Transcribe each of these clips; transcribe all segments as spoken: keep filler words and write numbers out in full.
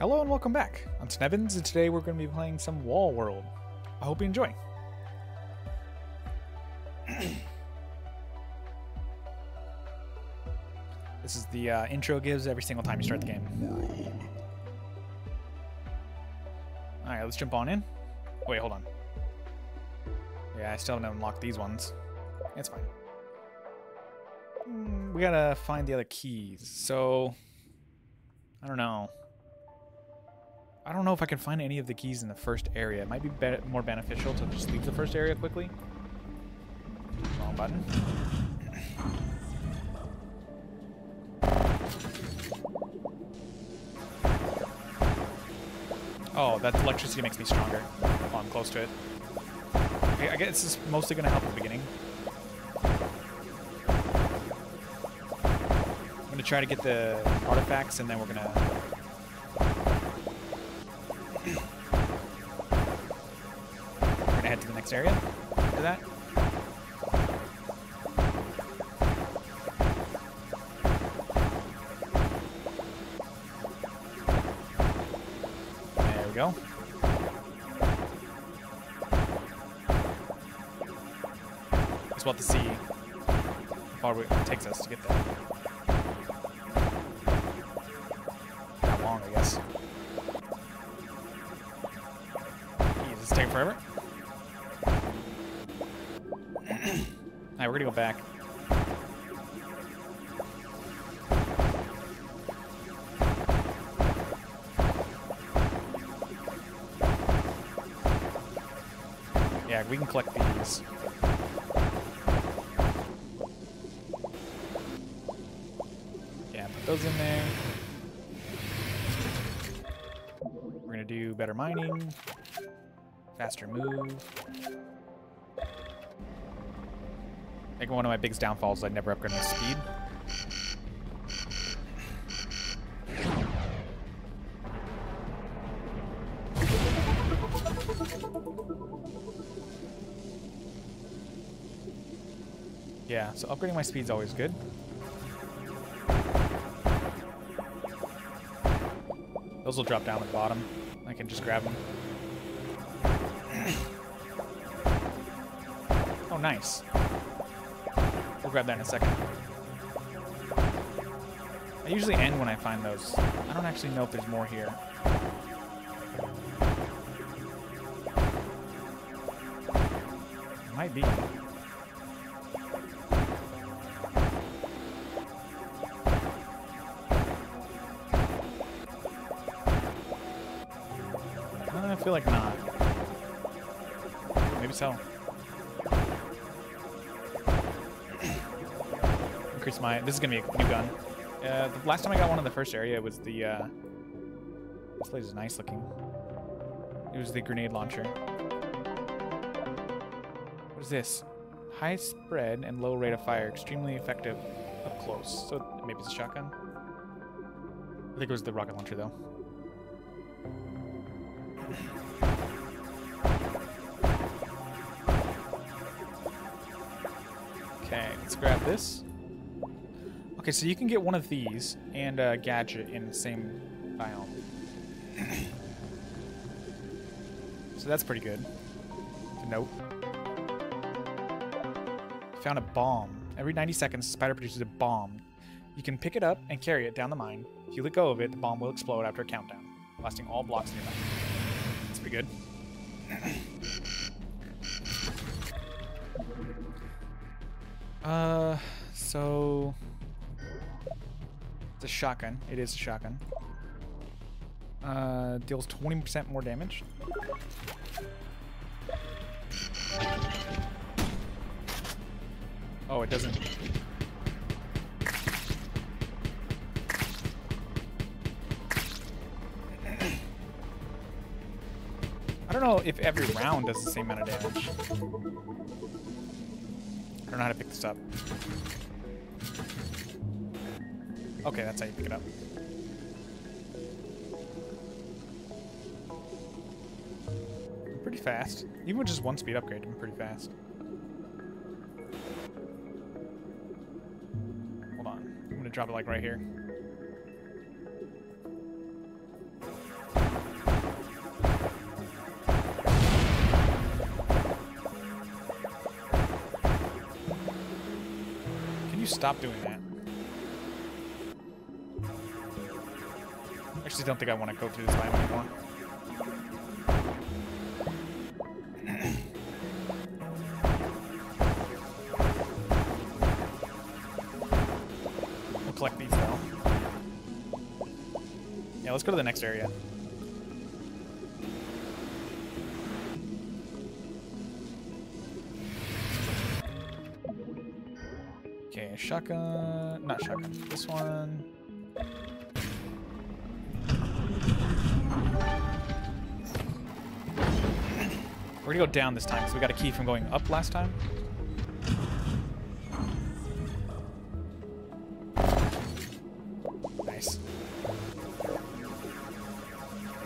Hello and welcome back. I'm Snevens, and today we're going to be playing some Wall World. I hope you enjoy. This is the uh, intro gives every single time you start the game. Alright, let's jump on in. Wait, hold on. Yeah, I still haven't unlocked these ones. It's fine. Mm, we gotta find the other keys. So, I don't know. I don't know if I can find any of the keys in the first area. It might be, be more beneficial to just leave the first area quickly. Wrong button. Oh, that electricity makes me stronger. Oh, I'm close to it. I guess this is mostly going to help at the beginning. I'm going to try to get the artifacts, and then we're going to... head to the next area after that. There we go. Just want to see how far it takes us to get there. Not long, I guess. Is this taking forever? Alright, we're gonna go back. Yeah, we can collect these. Yeah, put those in there. We're gonna do better mining, faster move. I think one of my biggest downfalls is I never upgrade my speed. Yeah, so upgrading my speed's always good. Those will drop down at the bottom. I can just grab them. Oh, nice. We'll grab that in a second. I usually end when I find those. I don't actually know if there's more here. Might be. I feel like not. Maybe so. My, this is gonna be a new gun. Uh, the last time I got one in the first area was the. Uh, this place is nice looking. It was the grenade launcher. What is this? High spread and low rate of fire, extremely effective up close. So maybe it's a shotgun. I think it was the rocket launcher though. Okay, let's grab this. Okay, so you can get one of these and a gadget in the same biome. So that's pretty good. Nope. Found a bomb. Every ninety seconds, the spider produces a bomb. You can pick it up and carry it down the mine. If you let go of it, the bomb will explode after a countdown, blasting all blocks nearby. That's pretty good. Uh, so... It's a shotgun. It is a shotgun. Uh, deals twenty percent more damage. Oh, it doesn't. I don't know if every round does the same amount of damage. I don't know how to pick this up. Okay, that's how you pick it up. I'm pretty fast. Even with just one speed upgrade, I'm pretty fast. Hold on. I'm gonna drop it like right here. stop doing that? I actually don't think I want to go through this line anymore. We'll collect these now. Yeah, let's go to the next area. Okay, shotgun, not shotgun, this one. We're gonna go down this time, because we got a key from going up last time. Nice.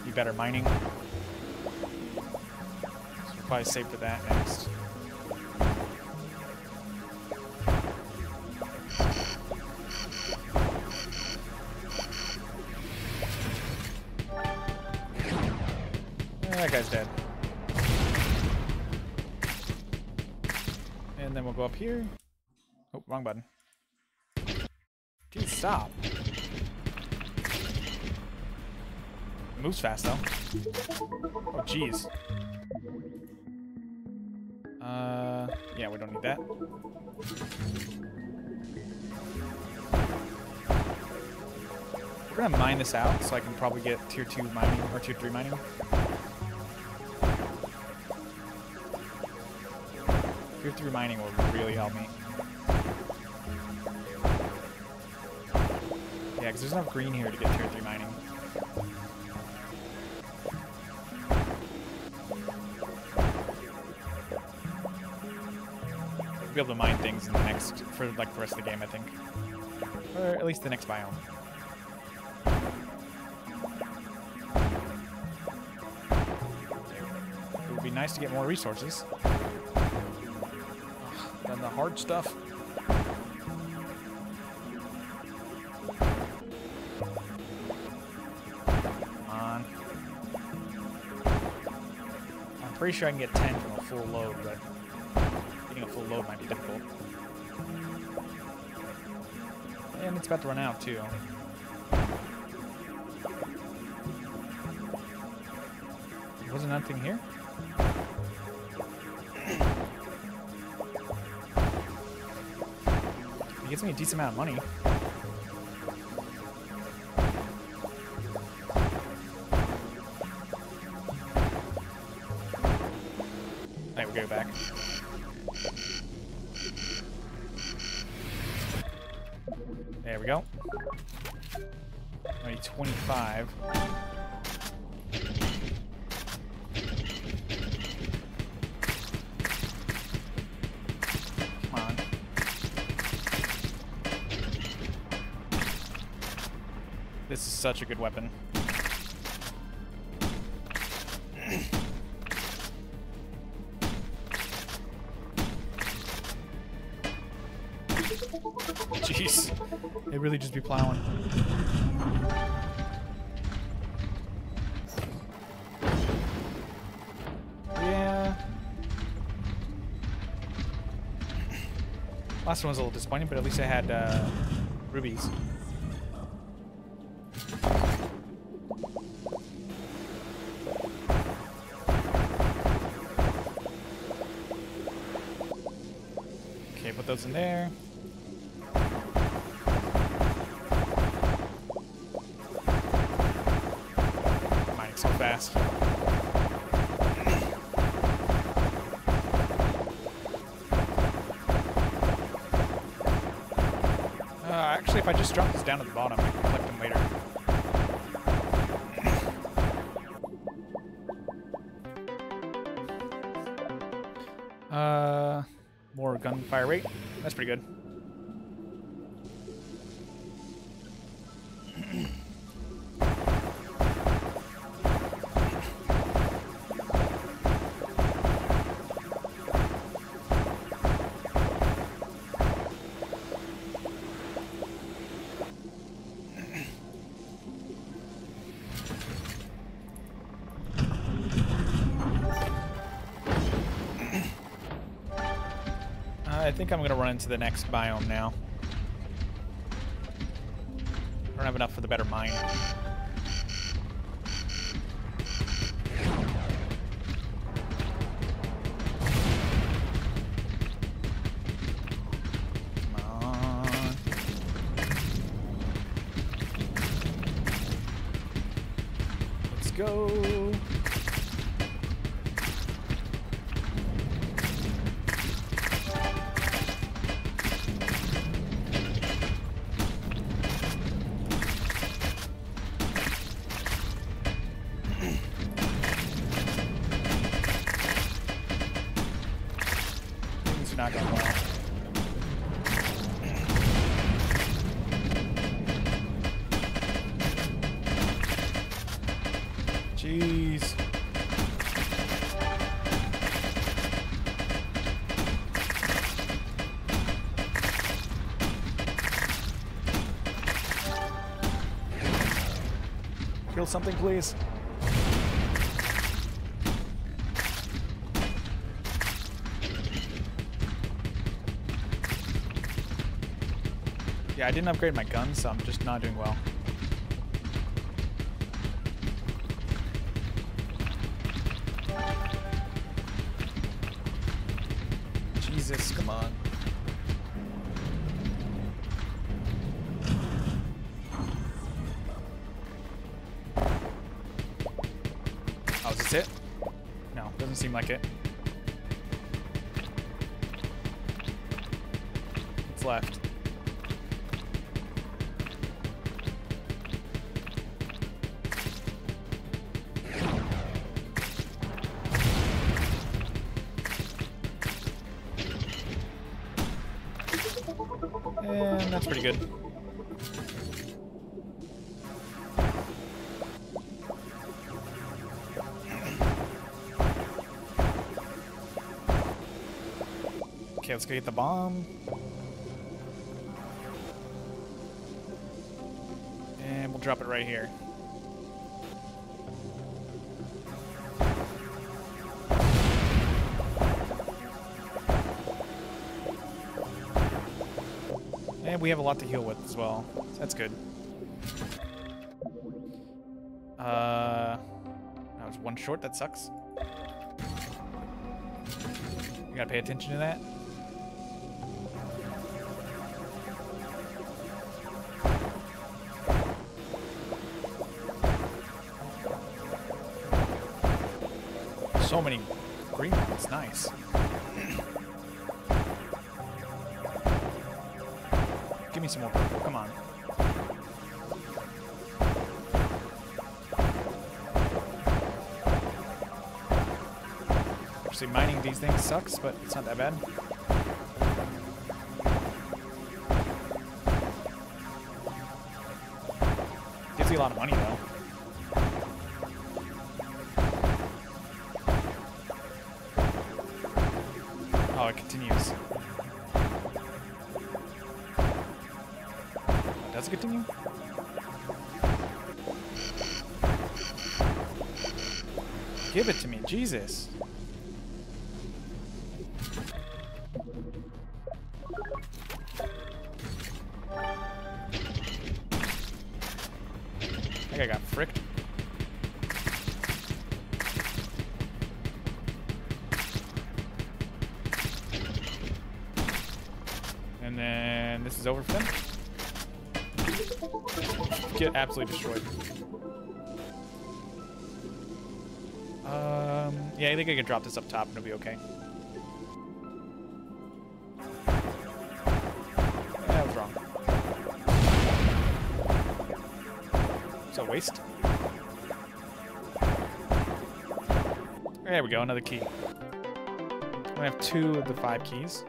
Be better mining. So we'll probably save for that next. That guy's dead. And then we'll go up here. Oh, wrong button. Dude, stop. It moves fast, though. Oh, jeez. Uh, yeah, we don't need that. We're gonna mine this out, so I can probably get tier two mining, or tier three mining. Tier three mining will really help me. Yeah, because there's enough green here to get tier three mining. We'll be able to mine things in the next, for like the rest of the game, I think. Or at least the next biome. It would be nice to get more resources. The hard stuff. Come on. I'm pretty sure I can get ten from a full load, but getting a full load might be difficult. And it's about to run out, too. Wasn't nothing here? Gets me a decent amount of money. Alright, we'll go back. There we go. Already twenty-five. This is such a good weapon. Jeez. It'd really just be plowing. Yeah. Last one was a little disappointing, but at least I had uh, rubies. Those in there. Mining so fast. Uh, actually, if I just drop this down to the bottom, I can collect them later. Uh, more gunfire rate. That's pretty good. I think I'm gonna run into the next biome now. don't have enough for the better mine. Go. Things are not going well. Jeez. Kill something, please. Yeah, I didn't upgrade my gun, so I'm just not doing well. Jesus, come on. Oh, is this it? No, doesn't seem like it. What's left? And that's pretty good. Okay, let's go get the bomb. And we'll drop it right here. And we have a lot to heal with as well. That's good. Uh, I was one short. That sucks. You gotta pay attention to that. So many green ones. Nice. Give me some more purple, come on. Actually, mining these things sucks, but it's not that bad. Gives you a lot of money, though. Oh, it continues. Does it continue? Give it to me, Jesus. I think I got fricked. And then this is over for them. Get absolutely destroyed. Um, yeah, I think I can drop this up top and it'll be okay. That was wrong. It's a waste. There we go, another key. I have two of the five keys.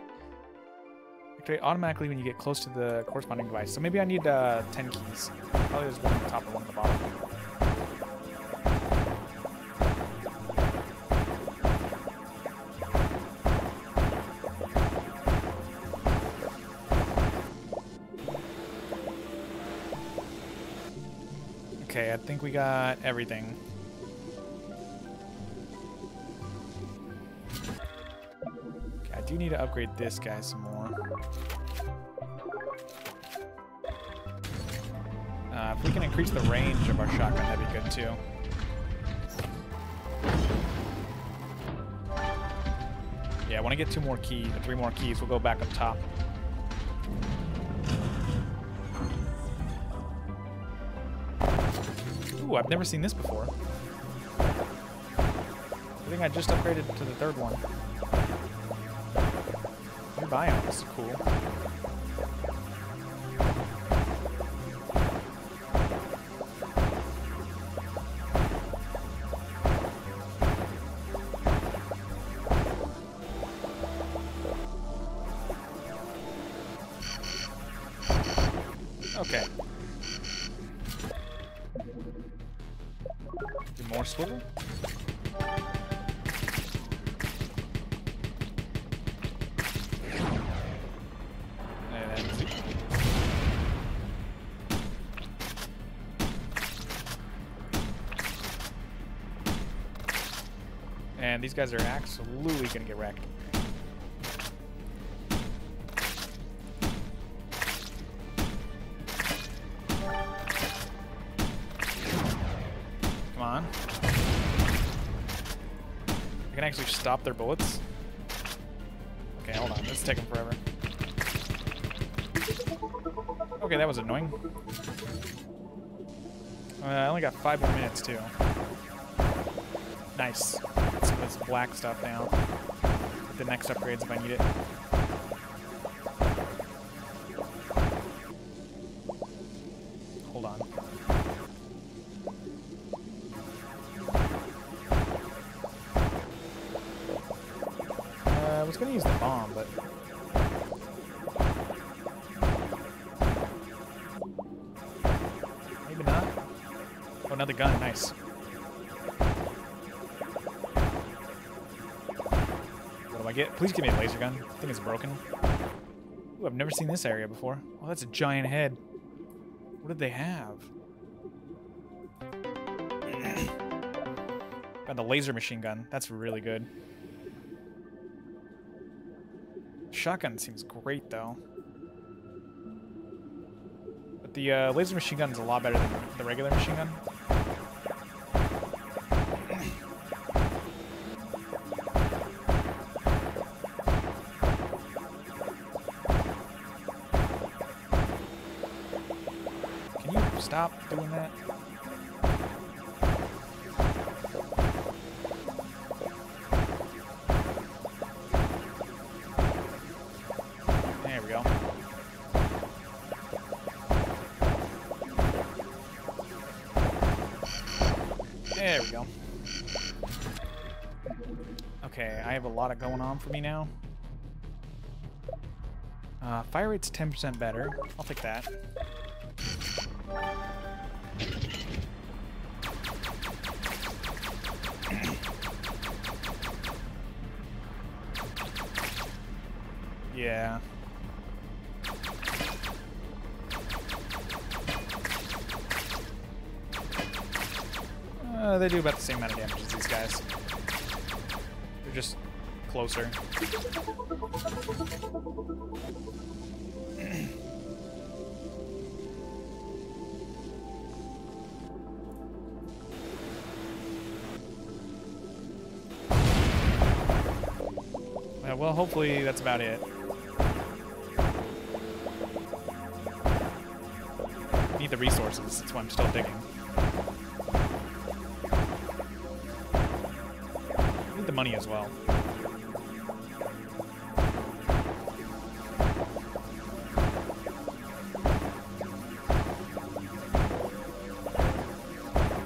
Automatically when you get close to the corresponding device. So maybe I need uh, ten keys. Probably there's one on the top and one on the bottom. Okay, I think we got everything. Okay, I do need to upgrade this guy some more. Uh, if we can increase the range of our shotgun, that'd be good too. Yeah, I want to get two more keys, three more keys. We'll go back up top. Ooh, I've never seen this before. I think I just upgraded to the third one. New biome, this is cool. Okay. Do more swivel? And these guys are absolutely gonna get wrecked. Come on. I can actually stop their bullets. Okay, hold on. This is taking forever. Okay, that was annoying. Uh, I only got five more minutes, too. Nice. Some of this black stuff now. Get the next upgrades if I need it. Hold on. Uh, I was going to use the bomb, but... maybe not. Oh, another gun. Nice. Get, please give me a laser gun. I think it's broken. Ooh, I've never seen this area before. Oh, that's a giant head. What did they have? Got the laser machine gun. That's really good. Shotgun seems great, though. But the uh, laser machine gun is a lot better than the regular machine gun. Stop doing that. There we go. There we go. Okay, I have a lot of going on for me now. Uh, fire rate's ten percent better. I'll take that. Yeah. Uh, they do about the same amount of damage as these guys. They're just closer. Yeah, well, hopefully that's about it. Need the resources, that's why I'm still digging. Need the money as well.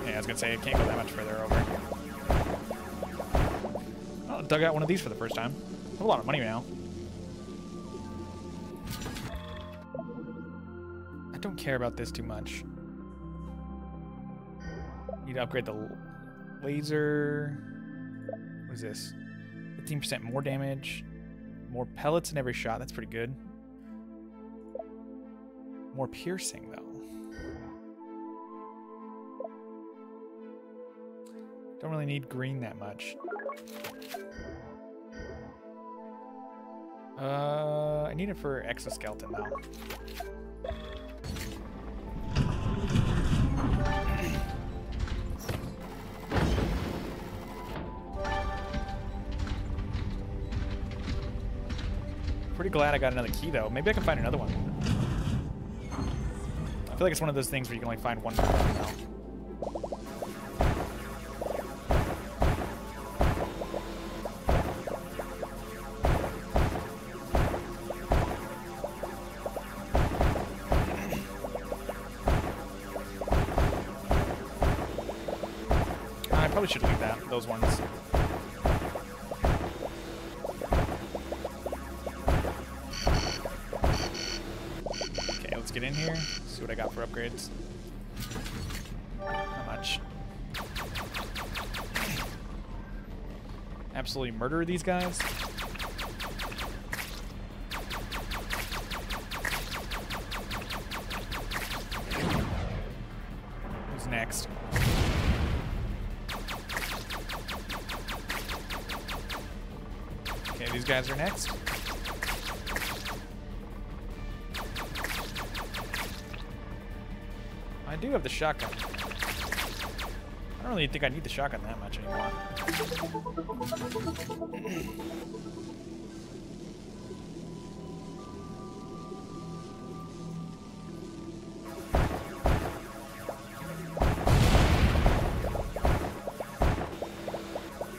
Yeah, I was gonna say it can't go that much further over. Oh, dug out one of these for the first time. I have a lot of money now. I don't care about this too much. Need to upgrade the laser. What is this? fifteen percent more damage. More pellets in every shot. That's pretty good. More piercing, though. Don't really need green that much. Uh, I need it for exoskeleton, though. Pretty glad I got another key, though. Maybe I can find another one. I feel like it's one of those things where you can only find one key now. Probably should leave that, those ones. Okay, let's get in here, see what I got for upgrades. Not much. Absolutely murder these guys. Who's next? Okay, these guys are next. I do have the shotgun. I don't really think I need the shotgun that much anymore.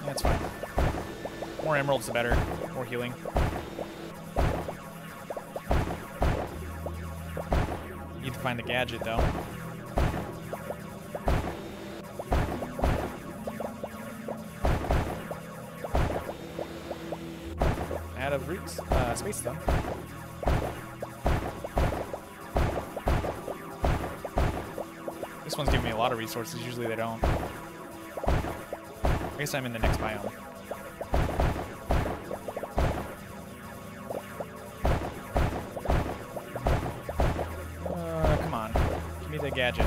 That's fine. More emeralds, the better. More healing. Need to find the gadget, though. Out of roots, uh, space, though. This one's giving me a lot of resources. Usually they don't. I guess I'm in the next biome. Gadget.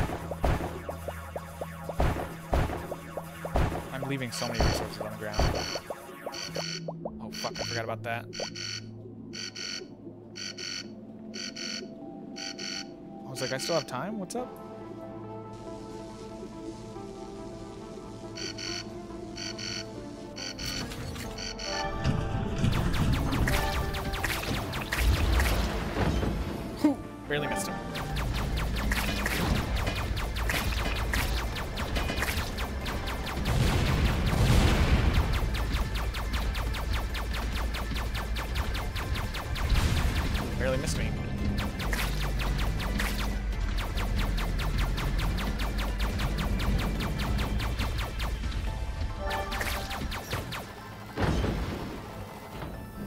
I'm leaving so many resources on the ground. Oh fuck, I forgot about that. I was like, I still have time? What's up? Whew, barely missed him. Barely missed me.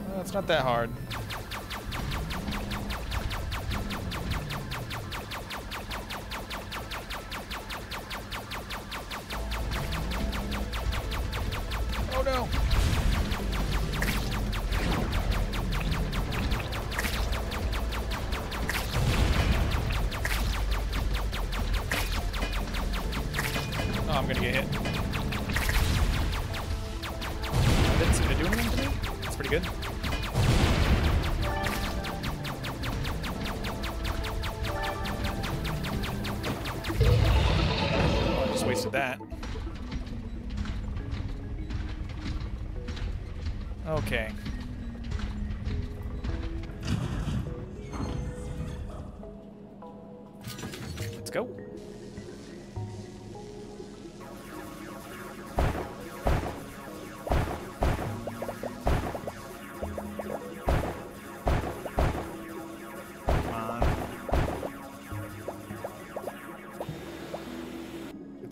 Well, it's not that hard. Oh no! I'm gonna get hit. That didn't seem to do anything to me. That's pretty good. Oh, I just wasted that. Okay. Let's go.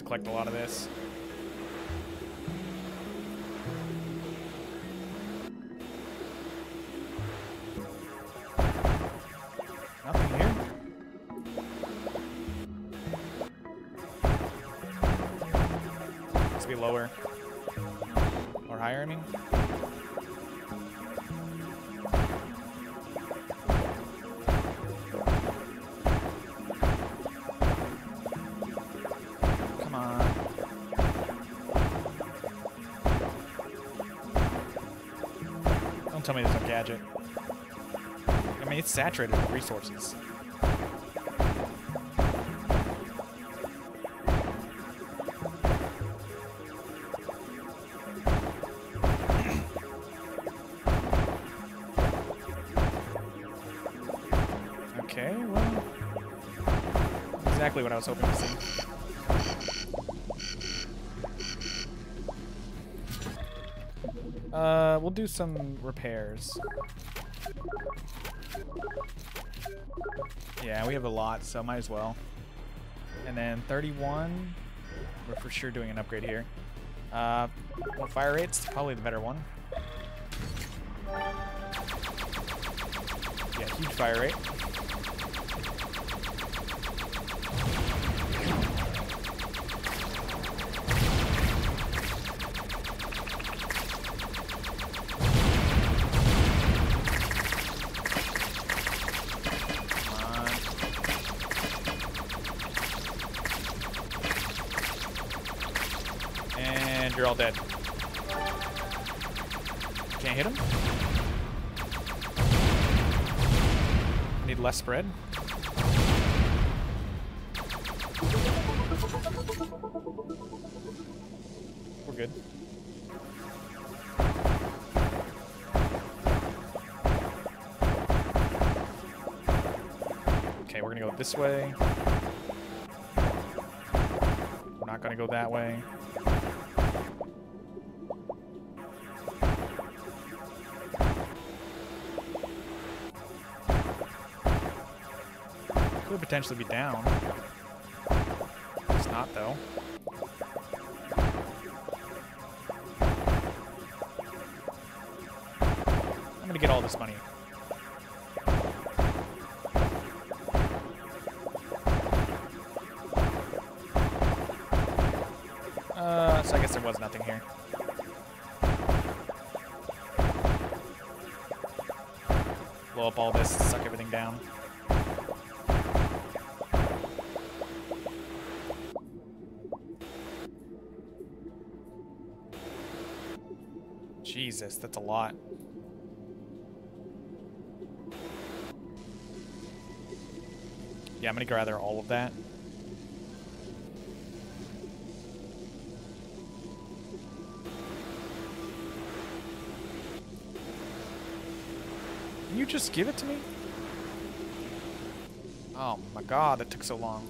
Collect a lot of this. Nothing here. Must be lower. Or higher, I mean. Tell me there's no gadget. I mean, it's saturated with resources. Okay, well, exactly what I was hoping to see. Uh, we'll do some repairs. Yeah, we have a lot, so might as well. And then thirty-one, we're for sure doing an upgrade here. Uh, more fire rates, probably the better one. Yeah, huge fire rate. You're all dead. Can't hit him. Need less spread. We're good. Okay, we're gonna go this way. We're not gonna go that way. Could potentially be down. It's not, though. I'm gonna get all this money. Uh, so I guess there was nothing here. Blow up all this, suck everything down. Jesus, that's a lot. Yeah, I'm gonna gather all of that. Can you just give it to me? Oh my god, that took so long.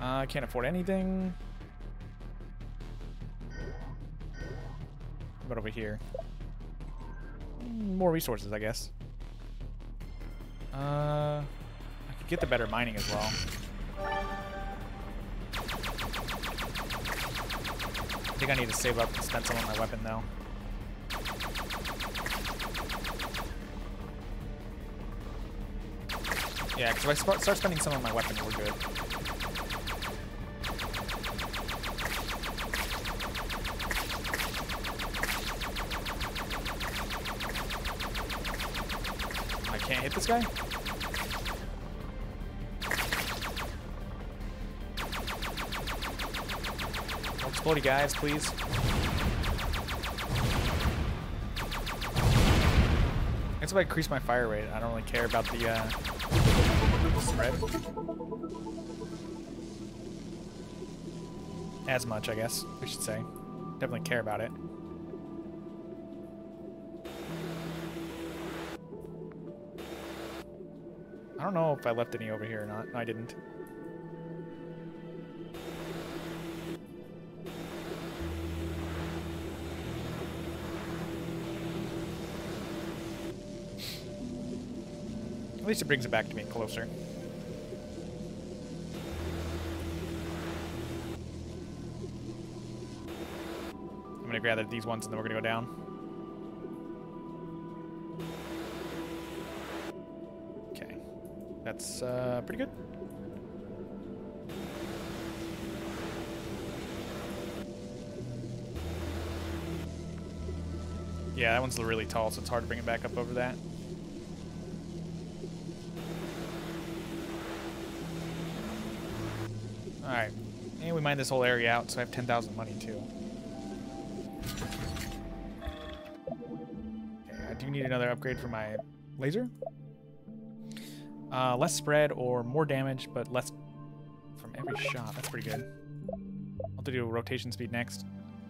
I uh, can't afford anything. But over here, more resources, I guess. Uh, I could get the better mining as well. I think I need to save up and spend some on my weapon, though. Yeah, because if I start spending some on my weapon, we're good. Can't hit this guy? Don't explode, guys, please. That's why I increase my fire rate. I don't really care about the uh, spread. As much, I guess, we should say. Definitely care about it. I don't know if I left any over here or not. No, I didn't. At least it brings it back to me closer. I'm gonna gather these ones and then we're gonna go down. That's uh, pretty good. Yeah, that one's really tall, so it's hard to bring it back up over that. All right, and we mined this whole area out, so I have ten thousand money too. Okay, I do need another upgrade for my laser. Uh, less spread or more damage, but less from every shot. That's pretty good. I'll have to do a rotation speed next.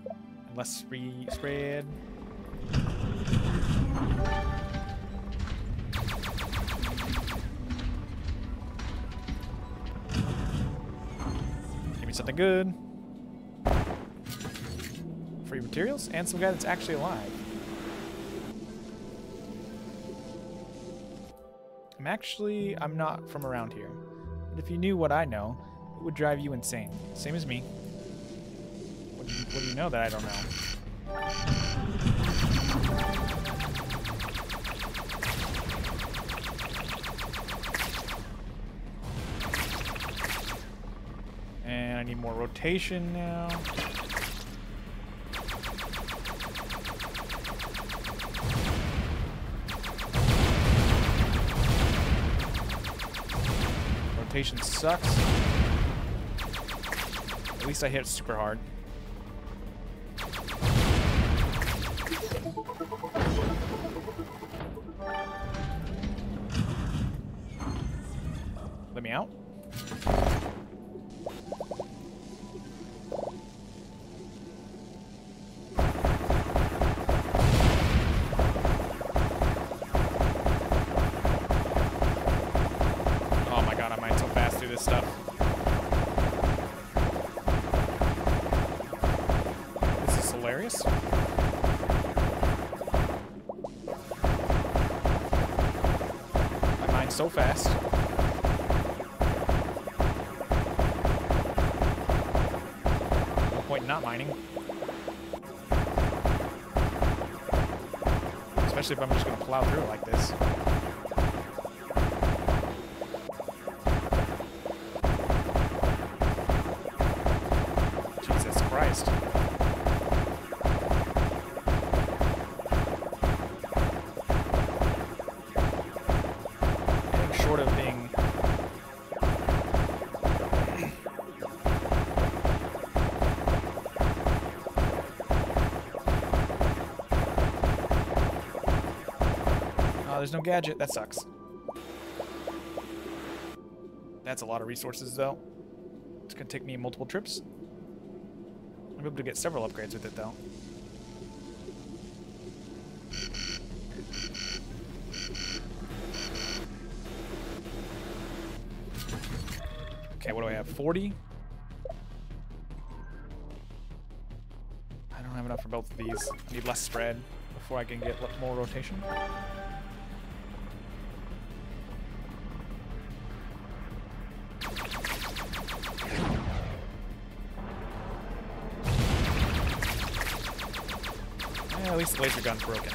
And less free spread. Give me something good. Free materials and some guy that's actually alive. I'm actually, I'm not from around here. But if you knew what I know, it would drive you insane. Same as me. What do you, what do you know that I don't know? And I need more rotation now. Rotation sucks. At least I hit super hard. Let me out. So fast. No point in not mining. Especially if I'm just going to plow through like this. Jesus Christ. There's no gadget. That sucks. That's a lot of resources, though. It's going to take me multiple trips. I'll be able to get several upgrades with it, though. Okay, what do I have? forty? I don't have enough for both of these. I need less spread before I can get more rotation. At least the laser gun's broken.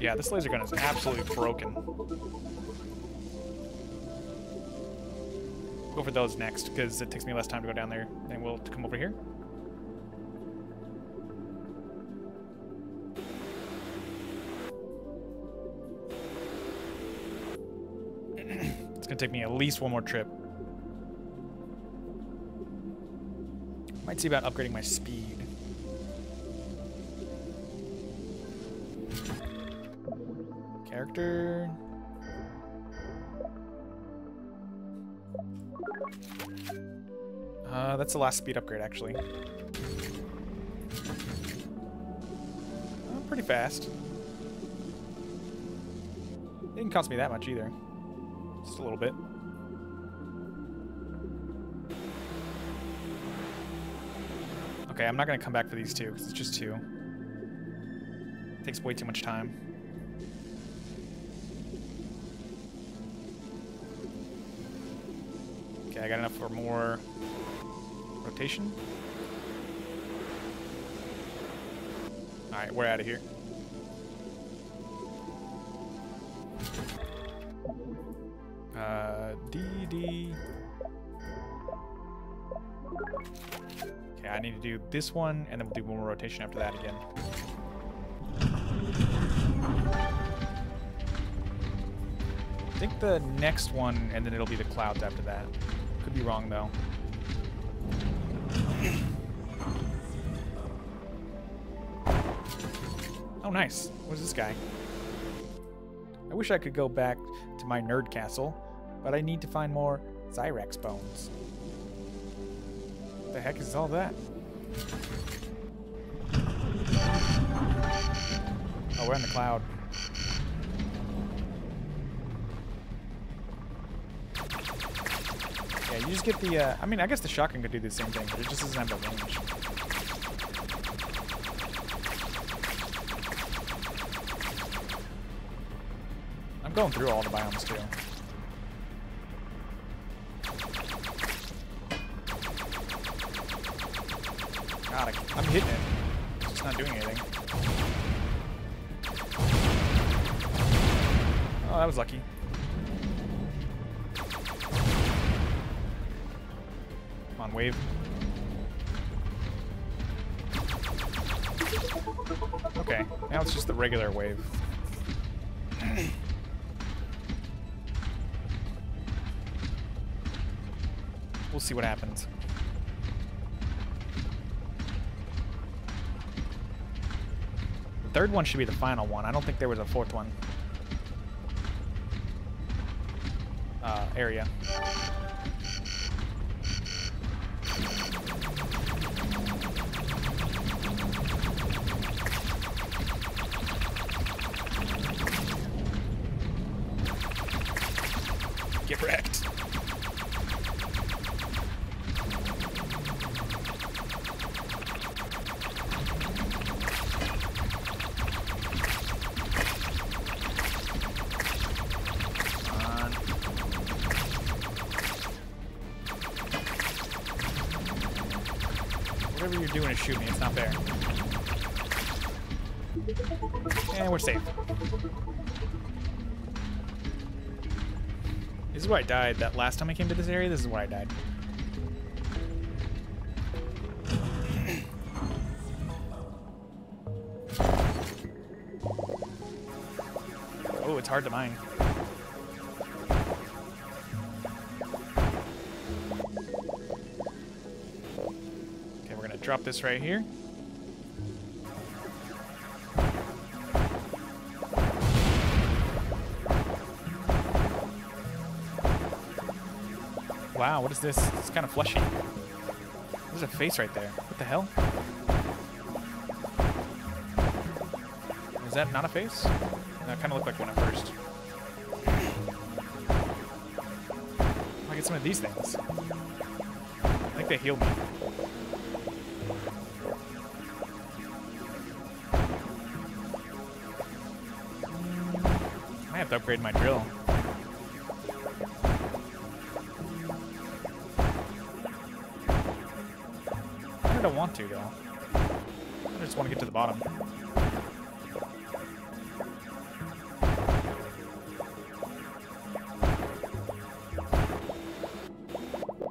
Yeah, this laser gun is absolutely broken. We'll go for those next, because it takes me less time to go down there than we'll come over here. It's going to take me at least one more trip. Might see about upgrading my speed. Character. Uh, that's the last speed upgrade, actually. Uh, pretty fast. It didn't cost me that much either. Just a little bit. Okay, I'm not going to come back for these two, because it's just two. It takes way too much time. Okay, I got enough for more rotation. Alright, we're out of here. Uh, D D... Okay, I need to do this one, and then we'll do one more rotation after that again. I think the next one, and then it'll be the clouds after that. Could be wrong, though. Oh, nice. What's this guy? I wish I could go back to my nerd castle, but I need to find more Zyrex bones. The heck is all that? Oh, we're in the cloud. Yeah, you just get the, uh, I mean, I guess the shotgun could do the same thing, but it just doesn't have the range. I'm going through all the biomes, too. God, I, I'm hitting it. It's just not doing anything. Oh, that was lucky. Come on, wave. Okay, now it's just the regular wave. We'll see what happens. The third one should be the final one. I don't think there was a fourth one. Uh, area. Get wrecked. Whatever you're doing to shoot me, it's not fair. And we're safe. This is where I died. That last time I came to this area, this is where I died. Oh, it's hard to mine. Drop this right here. Wow, what is this? It's kind of fleshy. There's a face right there. What the hell? Is that not a face? That kind of looked like one at first. I get some of these things. I think they healed me. I have to upgrade my drill. I don't want to, though. I just want to get to the bottom.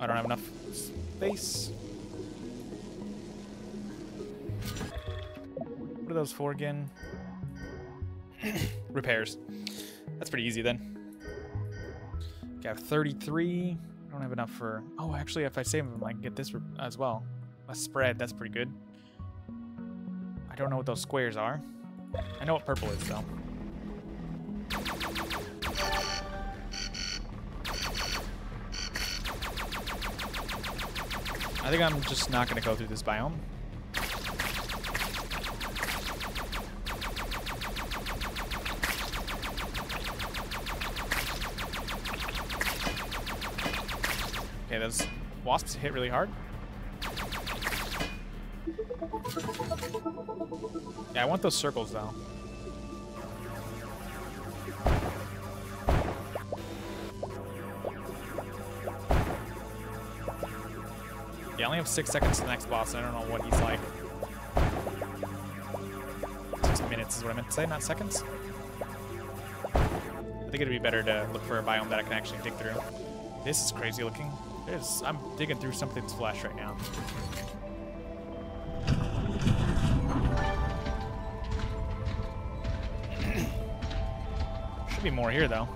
I don't have enough space. What are those for again? Repairs. That's pretty easy then. Okay, I have thirty-three. I don't have enough for... Oh, actually, if I save them, I can get this as well. A spread, that's pretty good. I don't know what those squares are. I know what purple is, though. I think I'm just not going to go through this biome. Okay, those wasps hit really hard. Yeah, I want those circles, though. Yeah, I only have six seconds to the next boss, and I don't know what he's like. Six minutes is what I meant to say, not seconds. I think it'd be better to look for a biome that I can actually dig through. This is crazy looking. Is. I'm digging through something's flesh right now. Should be more here, though.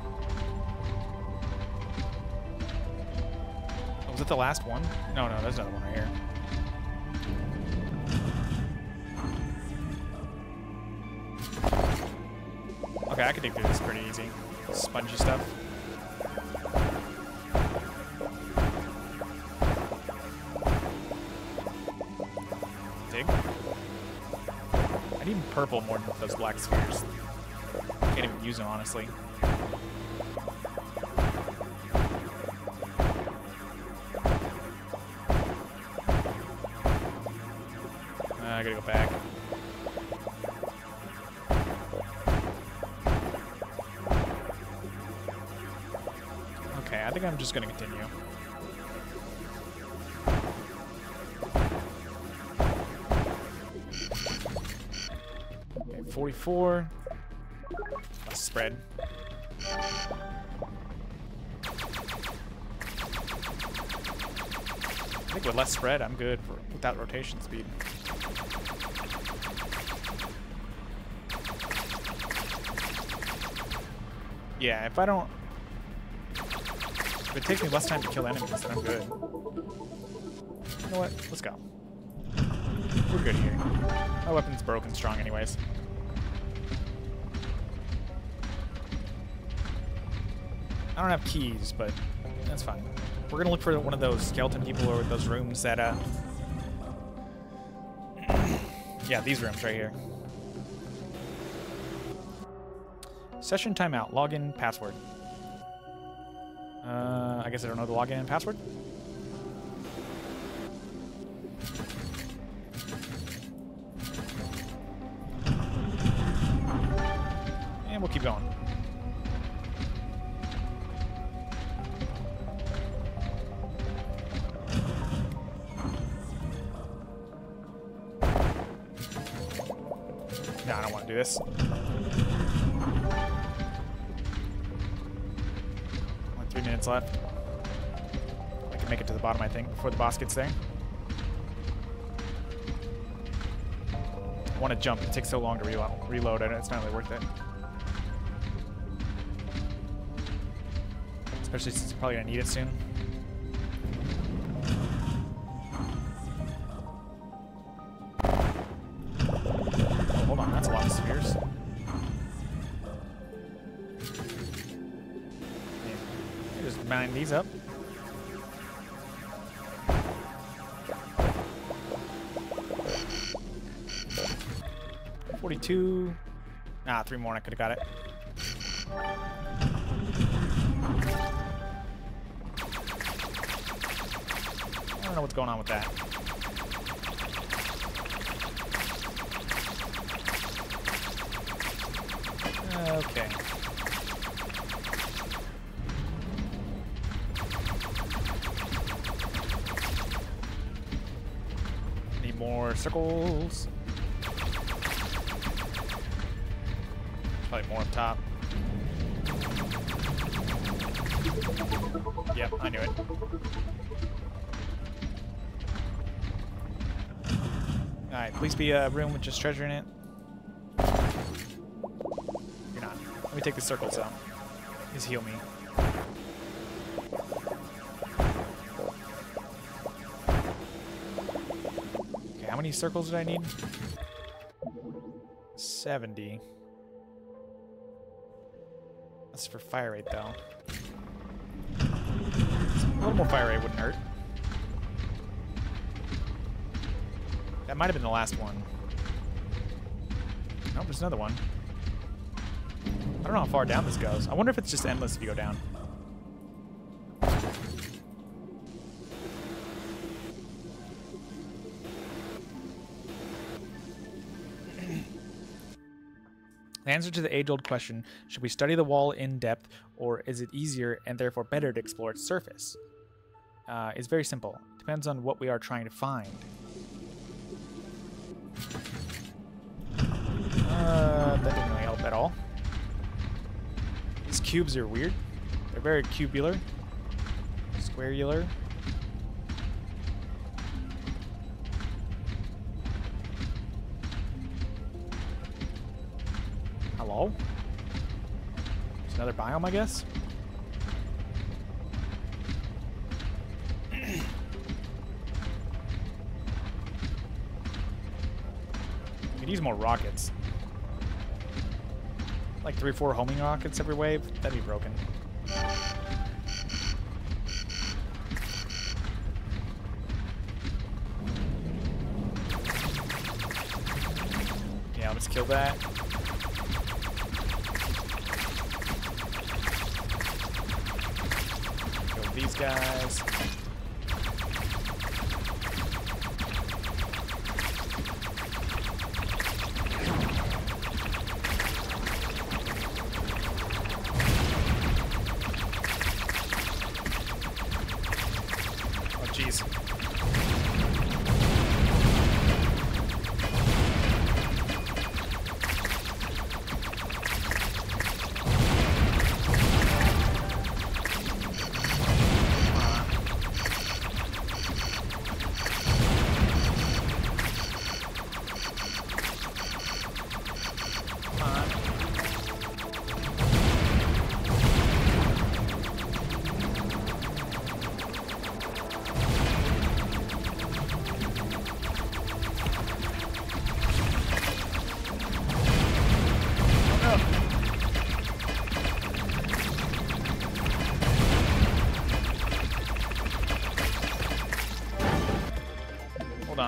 Oh, was it the last one? No, no, there's another one right here. Okay, I can dig through this pretty easy. Spongy stuff. purple more than those black spheres. Can't even use them, honestly. I gotta go back. Okay, I think I'm just gonna continue. Okay, forty-four. Let's spread. I think with less spread, I'm good for, without rotation speed. Yeah, if I don't... If it takes me less time to kill enemies, then I'm good. You know what? Let's go. We're good here. My weapon's broken strong anyways. I don't have keys, but that's fine. We're going to look for one of those skeleton people or those rooms that... uh. Yeah, these rooms right here. Session timeout. Login password. Uh, I guess I don't know the login and password. And we'll keep going. No, I don't want to do this. Minutes left. I can make it to the bottom, I think, before the boss gets there. I want to jump. It takes so long to reload. Reload. I don't, it's not really worth it. Especially since you're probably going to need it soon. Hold on, that's a lot of spheres. Mine these up. forty-two. Nah, three more and I could have got it. I don't know what's going on with that. Okay. More circles. Probably more up top. Yep, I knew it. Alright, please be a room with just treasure in it. You're not. Let me take the circles out. Just heal me. How many circles did I need? seventy. That's for fire rate, though. A little more fire rate wouldn't hurt. That might have been the last one. Nope, there's another one. I don't know how far down this goes. I wonder if it's just endless if you go down. The answer to the age-old question, should we study the wall in depth, or is it easier and therefore better to explore its surface? Uh, it's very simple. Depends on what we are trying to find. Uh, that didn't really help at all. These cubes are weird. They're very cubular. Squarular. Hello? There's another biome, I guess? We could use more rockets. Like three or four homing rockets every wave? That'd be broken. Let's kill that. Kill these guys.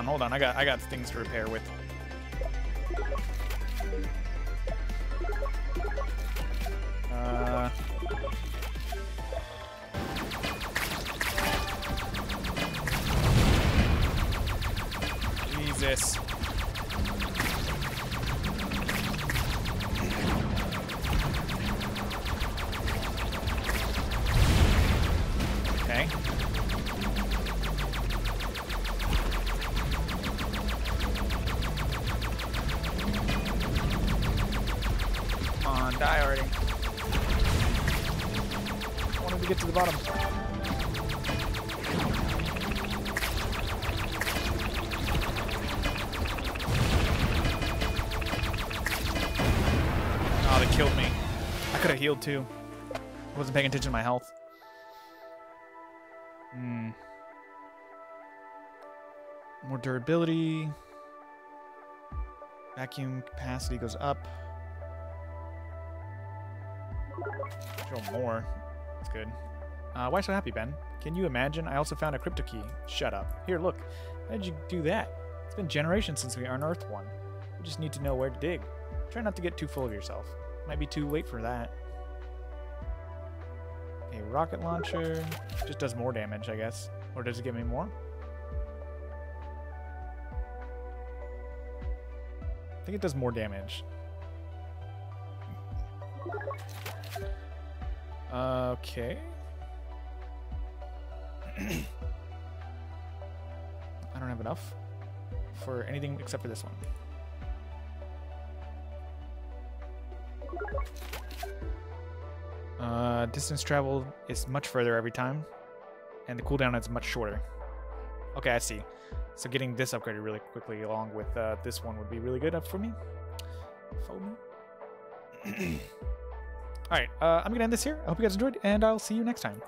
Hold on, I got I got things to repair with. Uh, Jesus. Okay. Die already. I wanted to get to the bottom. Oh, they killed me. I could have healed too. I wasn't paying attention to my health. Hmm. More durability. Vacuum capacity goes up. More. That's good. Uh, why so happy, Ben? Can you imagine? I also found a crypto key. Shut up. Here, look. How did you do that? It's been generations since we unearthed one. We just need to know where to dig. Try not to get too full of yourself. Might be too late for that. A rocket launcher. Just does more damage, I guess. Or does it give me more? I think it does more damage. Okay. I don't have enough for anything except for this one. Uh, distance travel is much further every time, and the cooldown is much shorter. Okay, I see. So getting this upgraded really quickly along with uh, this one would be really good up for me. Follow me. All right, uh, I'm going to end this here. I hope you guys enjoyed, and I'll see you next time.